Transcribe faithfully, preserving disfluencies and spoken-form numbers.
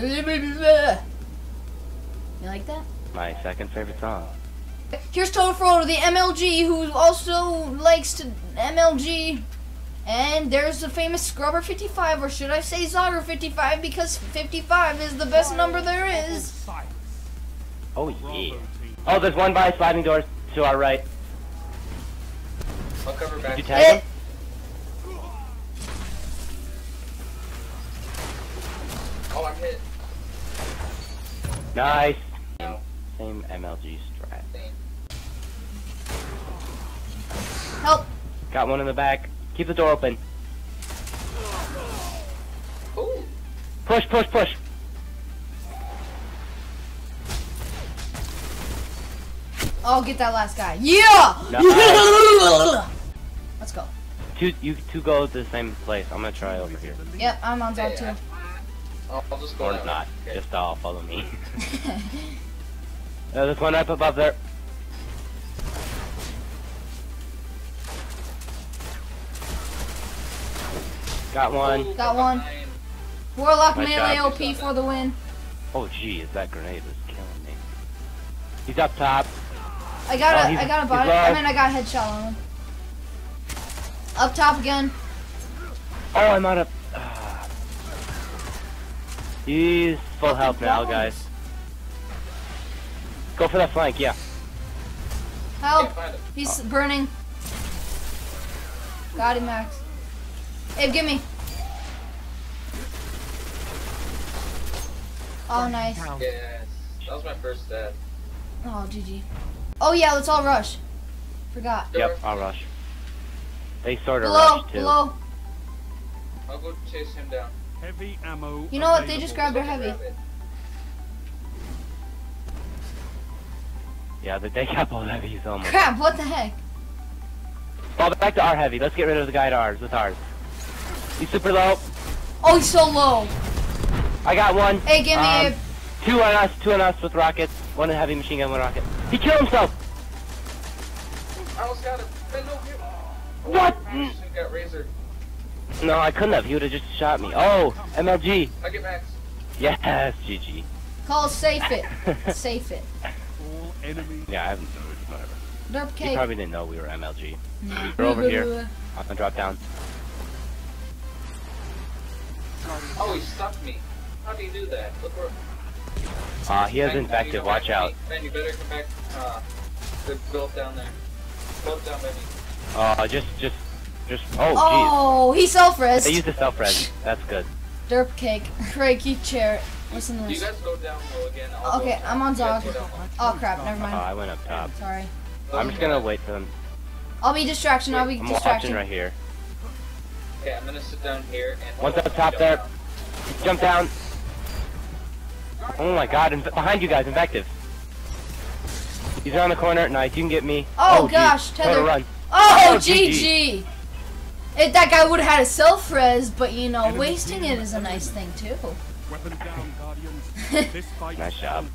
You like that? My second favorite song. Here's Total Frodo, the M L G, who also likes to M L G. And there's the famous Scrubber fifty-five, or should I say Zogger fifty-five, because fifty-five is the best number there is. Oh yeah. Oh, there's one by sliding doors to our right. I'll cover back. Did you tag him? Oh, I'm hit. Nice. Same M L G strat. Help. Got one in the back. Keep the door open. Ooh. Push, push, push. I'll get that last guy. Yeah! Nice. Let's go. Two, you two go to the same place. I'm gonna try over here. Yep, I'm on top yeah. too. I'll just go or down. not. Okay. Just all follow me. uh, there's one up above there. Got one. Ooh, Got one. Nine. Warlock nice melee job. O P for the win. Oh geez, that grenade was killing me. He's up top. I got oh, a I got a body. I mean I got a headshot on him. Up top again. Oh, I'm out of. Uh, he's full health now, guys. Go for that flank, yeah. Help! He's oh. burning. Got him, Max. Hey, give me. Oh, nice. Yes, that was my first death. Oh, G G. Oh yeah, let's all rush. Forgot. Yep, I'll rush. They sort of rush too. Below. I'll go chase him down. Heavy ammo. You know what? They just grabbed their heavy. Yeah, they got both heavies almost. Crap! What the heck? Fall back to our heavy. Let's get rid of the guy to ours with ours. He's super low. Oh, he's so low. I got one. Hey, give me um, a... Two on us, two on us with rockets. One heavy machine gun, one rocket. He killed himself! I almost got him. What? Got razor. No, I couldn't have. He would have just shot me. Oh, M L G. I get Max. Yes, G G. Call safe it. Safe it. All enemy. Yeah, I haven't known it. He probably didn't know we were M L G. No. We're over here. I'm gonna drop down. Oh, he stuck me. How do you do that? Look where... Uh, he has Invective, watch out. Man, you better come back, uh, they're built down there. Built down, baby. Uh, just, just, just, oh, jeez. Oh, he self-res. They used a self-res, that's good. Derp cake, Reiki chair, listen to this. You guys go down low again, I'll Okay, I'm on Zog. Oh, crap, never mind. Oh, uh, I went up top. Sorry. I'm just gonna wait for them. I'll be distraction, I'll be I'm distraction. I'm watching right here. Okay, I'm gonna sit down here and... One's up top there. Down. Jump down. Oh my god, in behind you guys, Invective. He's around the corner. Nice, you can get me. Oh, oh gosh, Tether. Run. Oh, oh G G. G G. It, that guy would have had a self-res, but you know, wasting it is a nice thing too. Nice job.